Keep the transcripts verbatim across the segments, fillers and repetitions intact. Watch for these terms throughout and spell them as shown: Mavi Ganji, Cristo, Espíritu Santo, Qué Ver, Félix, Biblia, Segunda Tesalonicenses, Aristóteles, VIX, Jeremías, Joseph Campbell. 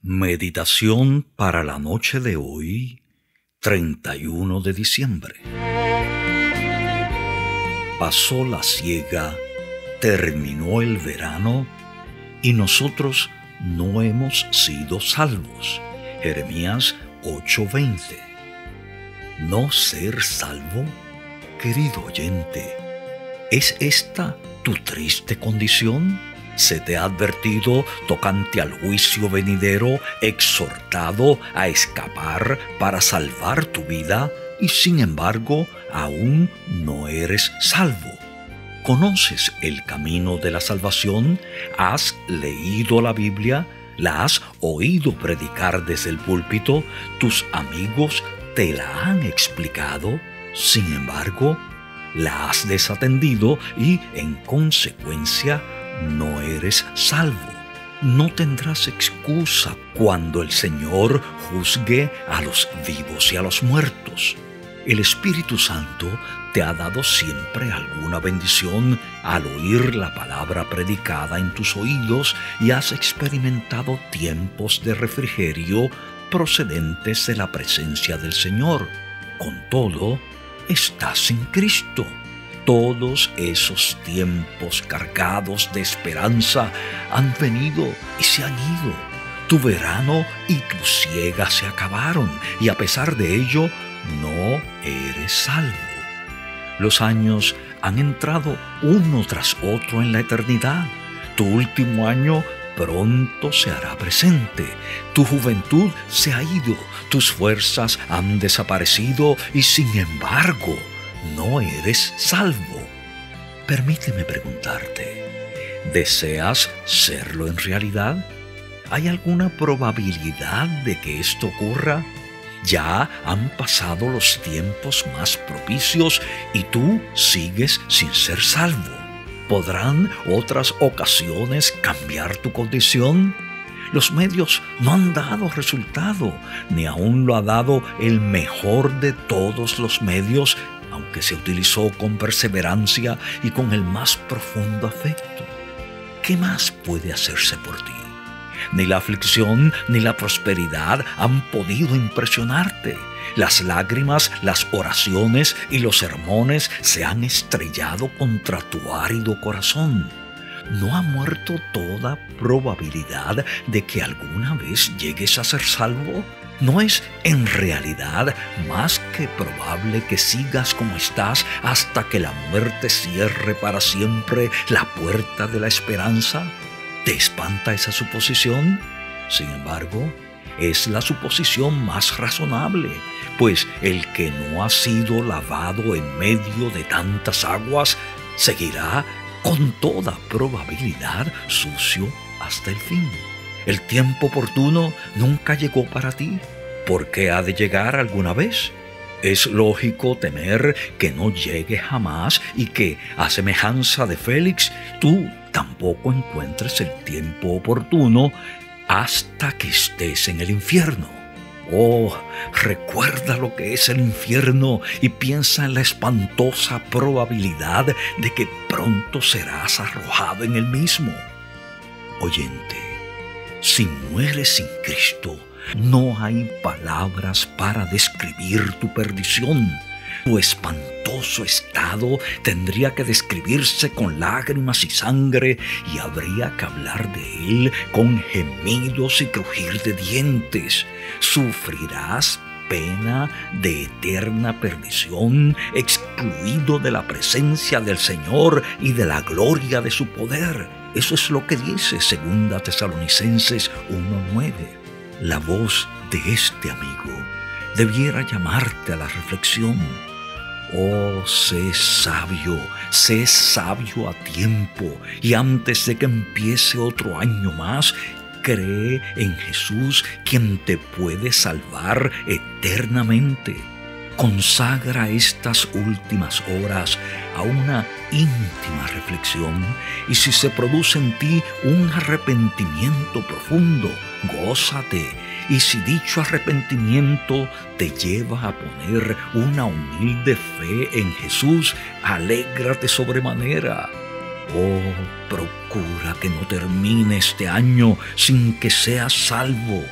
Meditación para la noche de hoy, treinta y uno de diciembre. Pasó la siega, terminó el verano, y nosotros no hemos sido salvos. Jeremías ocho veinte. No ser salvo, querido oyente, ¿es esta tu triste condición? Se te ha advertido tocante al juicio venidero, exhortado a escapar para salvar tu vida, y sin embargo aún no eres salvo. ¿Conoces el camino de la salvación? ¿Has leído la Biblia? ¿La has oído predicar desde el púlpito? ¿Tus amigos te la han explicado? Sin embargo, la has desatendido y, en consecuencia, no eres salvo. No tendrás excusa cuando el Señor juzgue a los vivos y a los muertos. El Espíritu Santo te ha dado siempre alguna bendición al oír la palabra predicada en tus oídos y has experimentado tiempos de refrigerio procedentes de la presencia del Señor. Con todo, estás en Cristo. Todos esos tiempos cargados de esperanza han venido y se han ido. Tu verano y tu siega se acabaron, y a pesar de ello, no eres salvo. Los años han entrado uno tras otro en la eternidad. Tu último año pronto se hará presente. Tu juventud se ha ido, tus fuerzas han desaparecido y, sin embargo, no eres salvo. Permíteme preguntarte, ¿deseas serlo en realidad? ¿Hay alguna probabilidad de que esto ocurra? Ya han pasado los tiempos más propicios y tú sigues sin ser salvo. ¿Podrán otras ocasiones cambiar tu condición? Los medios no han dado resultado, ni aún lo ha dado el mejor de todos los medios, aunque se utilizó con perseverancia y con el más profundo afecto. ¿Qué más puede hacerse por ti? Ni la aflicción ni la prosperidad han podido impresionarte. Las lágrimas, las oraciones y los sermones se han estrellado contra tu árido corazón. No ha muerto toda probabilidad de que alguna vez llegues a ser salvo. ¿No es en realidad más que probable que sigas como estás hasta que la muerte cierre para siempre la puerta de la esperanza? ¿Te espanta esa suposición? Sin embargo, es la suposición más razonable, pues el que no ha sido lavado en medio de tantas aguas seguirá con toda probabilidad sucio hasta el fin. El tiempo oportuno nunca llegó para ti. ¿Por qué ha de llegar alguna vez? Es lógico temer que no llegue jamás y que, a semejanza de Félix, tú tampoco encuentres el tiempo oportuno hasta que estés en el infierno. Oh, recuerda lo que es el infierno y piensa en la espantosa probabilidad de que pronto serás arrojado en el mismo. Oyente, si mueres sin Cristo, no hay palabras para describir tu perdición. Tu espantoso estado tendría que describirse con lágrimas y sangre, y habría que hablar de él con gemidos y crujir de dientes. Sufrirás pena de eterna perdición, excluido de la presencia del Señor y de la gloria de su poder. Eso es lo que dice Segunda Tesalonicenses uno nueve. La voz de este amigo debiera llamarte a la reflexión. Oh, sé sabio, sé sabio a tiempo, y antes de que empiece otro año más, cree en Jesús, quien te puede salvar eternamente. Consagra estas últimas horas a una íntima reflexión, y si se produce en ti un arrepentimiento profundo, gózate. Y si dicho arrepentimiento te lleva a poner una humilde fe en Jesús, alégrate sobremanera. Oh, procura que no termine este año sin que seas salvo.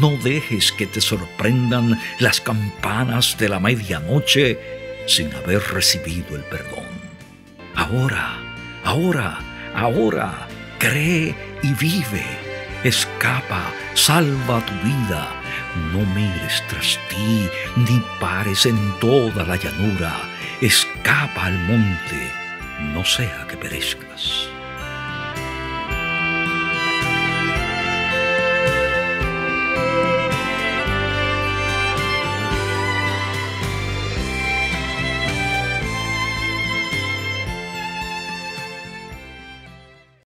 No dejes que te sorprendan las campanas de la medianoche sin haber recibido el perdón. Ahora, ahora, ahora, cree y vive. Escapa, salva tu vida. No mires tras ti, ni pares en toda la llanura. Escapa al monte, no sea que perezcas.